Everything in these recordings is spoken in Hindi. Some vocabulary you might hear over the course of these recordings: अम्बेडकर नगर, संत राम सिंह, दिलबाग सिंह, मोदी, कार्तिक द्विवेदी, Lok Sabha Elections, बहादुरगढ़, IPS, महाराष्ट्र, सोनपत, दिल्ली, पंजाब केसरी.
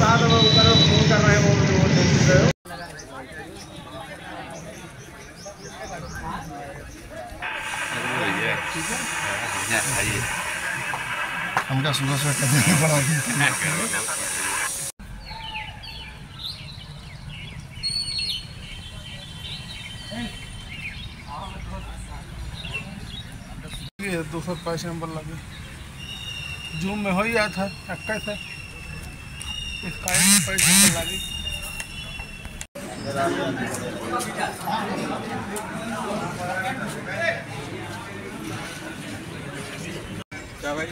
साथ हम ऊपर फोन कर रहे हैं वो देख रहे हो। हमका सुबह सुबह करने पड़ा है 205 नंबर लगे जूम में हो ही आया था 21 है इसका 205 नंबर लगे क्या भाई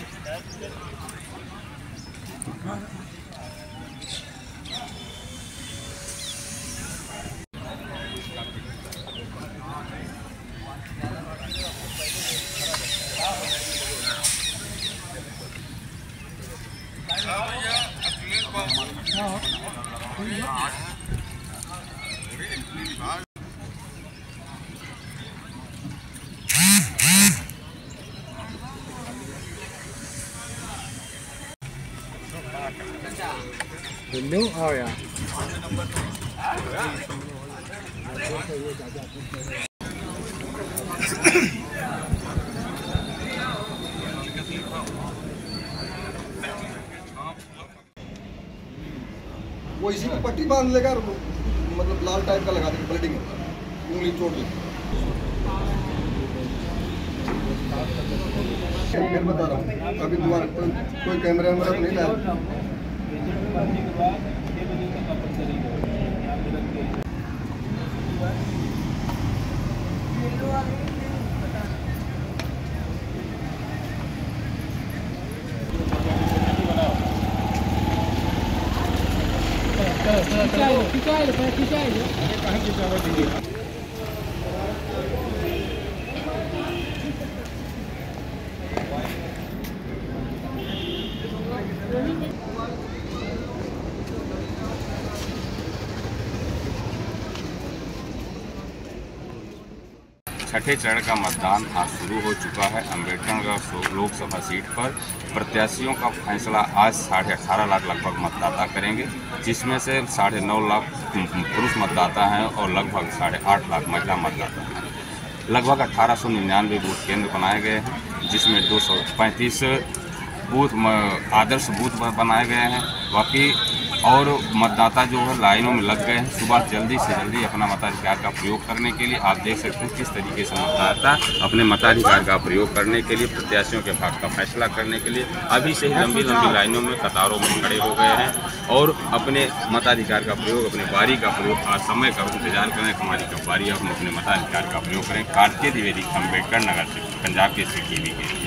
हेलो आओ यार वो इसी में पट्टी बांध लेगा और मतलब लाल टाइप का लगा देगा ब्लीडिंग उंगली छोड़ देगा। बता रहा हूँ अभी दोबारा कोई कैमरा वैमरा नहीं लाया खिंचाए छठे चरण का मतदान आज शुरू हो चुका है। अम्बेडकर नगर लोकसभा सीट पर प्रत्याशियों का फैसला आज 18.5 लाख लगभग मतदाता करेंगे, जिसमें से 9.5 लाख पुरुष मतदाता हैं और लगभग 8.5 लाख महिला मतदाता हैं। लगभग 1899 बूथ केंद्र बनाए गए हैं, जिसमें 235 बूथ आदर्श बूथ बनाए गए हैं। बाकी और मतदाता जो है लाइनों में लग गए हैं सुबह जल्दी से जल्दी अपना मताधिकार का प्रयोग करने के लिए। आप देख सकते हैं किस तरीके से मतदाता अपने मताधिकार का प्रयोग करने के लिए प्रत्याशियों के भाग्य का फैसला करने के लिए अभी से ही लंबी लंबी लाइनों में कतारों में खड़े हो गए हैं और अपने मताधिकार का प्रयोग अपने बारी का प्रयोग आज समय का इंतजार करें। हमारी कब बारी हम अपने मताधिकार का प्रयोग करें। कार्तिक द्विवेदी, अम्बेडकर नगर से, पंजाब केसरी टीवी के लिए।